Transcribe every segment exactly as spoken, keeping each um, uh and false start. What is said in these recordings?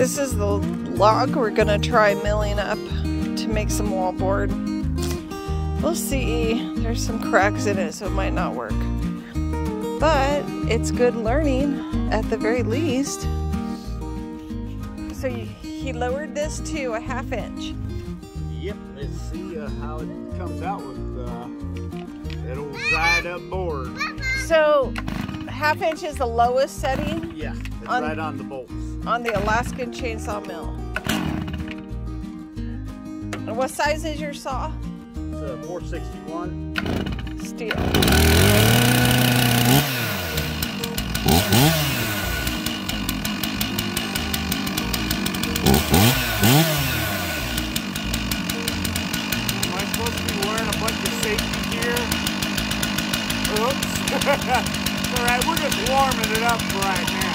This is the log we're gonna try milling up to make some wallboard. We'll see. There's some cracks in it, so it might not work. But it's good learning at the very least. So he lowered this to a half inch. Yep, let's see uh, how it comes out with uh, that old dried up board. So half inch is the lowest setting? Yeah, it's on, right on the bolts. On the Alaskan Chainsaw Mill. And what size is your saw? It's a four sixty-one. Steel. Mm-hmm. Alright, we're just warming it up right now.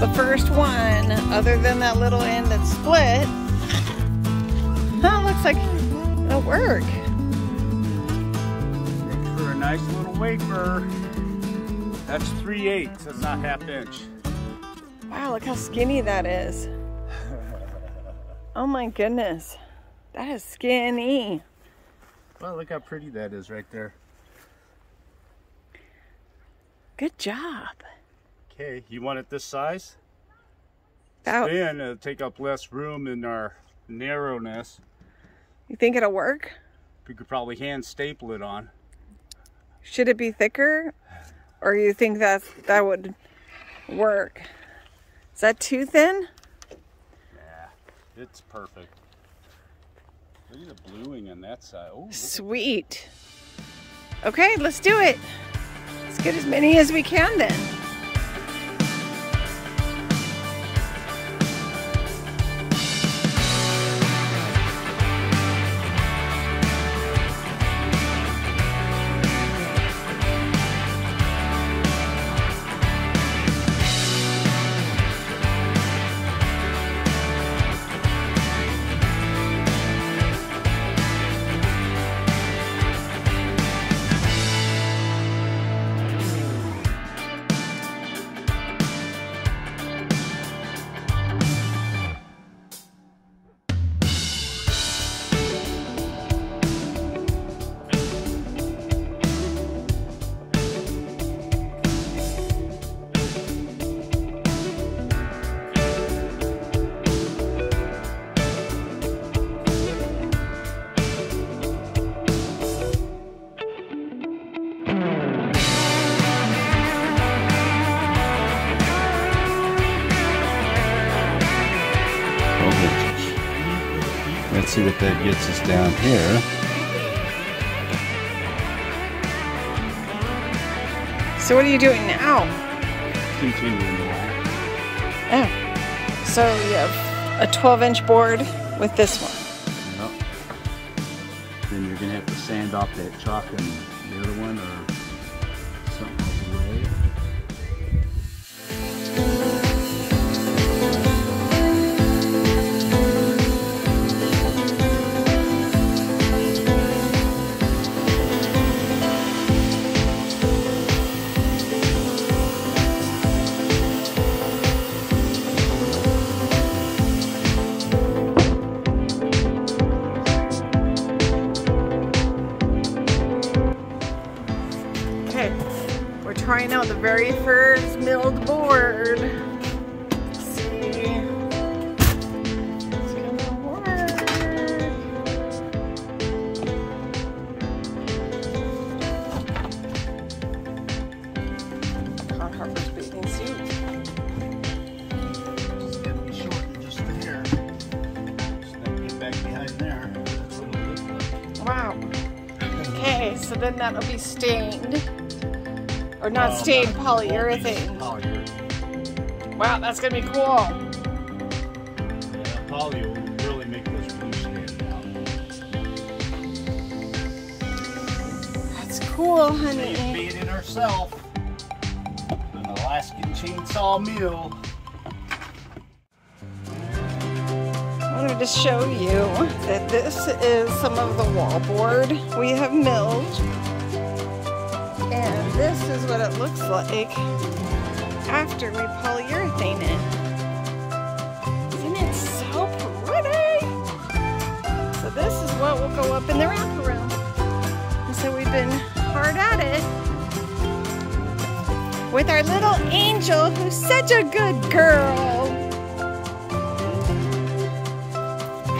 The first one, other than that little end that's split, that looks like it'll work. Make for a nice little wafer. That's three eighths. That's not half inch. Wow, look how skinny that is. Oh my goodness, that is skinny. Well, look how pretty that is right there. Good job. Okay, you want it this size? That, then it'll take up less room in our narrowness. You think it'll work? We could probably hand staple it on. Should it be thicker? Or you think that that would work? Is that too thin? Nah, it's perfect. Look at the bluing on that side. Ooh, sweet. Okay, let's do it. Let's get as many as we can then. Let's see what that gets us down here. So what are you doing now? Continuing on. Oh. So you have a twelve inch board with this one. Yep. Then you're going to have to sand off that chalk and the other one or something away. Trying out the very first milled board. Let's see if it's gonna work. Con Harper's bathing suit. Just get them shortened just there. So then get back behind there. That's what it looks like. Wow. Okay, so then that'll be stained. Or not well, stained polyurethane. polyurethane. Wow, that's gonna be cool. Yeah, poly will really make this blue stand out. That's cool, honey. We've made it ourselves. An Alaskan Chainsaw Mill. I'm gonna just show you that this is some of the wallboard we have milled. And this is what it looks like after we polyurethane it. Isn't it so pretty? So this is what will go up in the wraparound. And so we've been hard at it with our little angel who's such a good girl.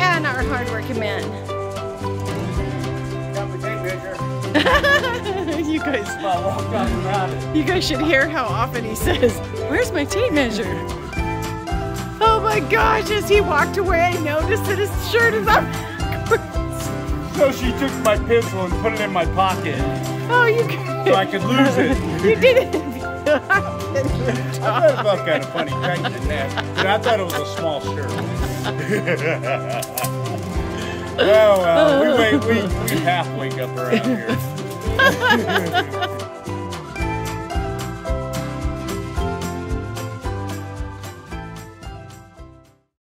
And our hardworking man. You guys, you guys should hear how often he says, "Where's my tape measure?" Oh my gosh, as he walked away, I noticed that his shirt is up. So she took my pencil and put it in my pocket. Oh, you guys. So I could lose it. You didn't. I thought it kind of funny, and I thought it was a small shirt. Well, uh, we, wait, we, we half wake up around here.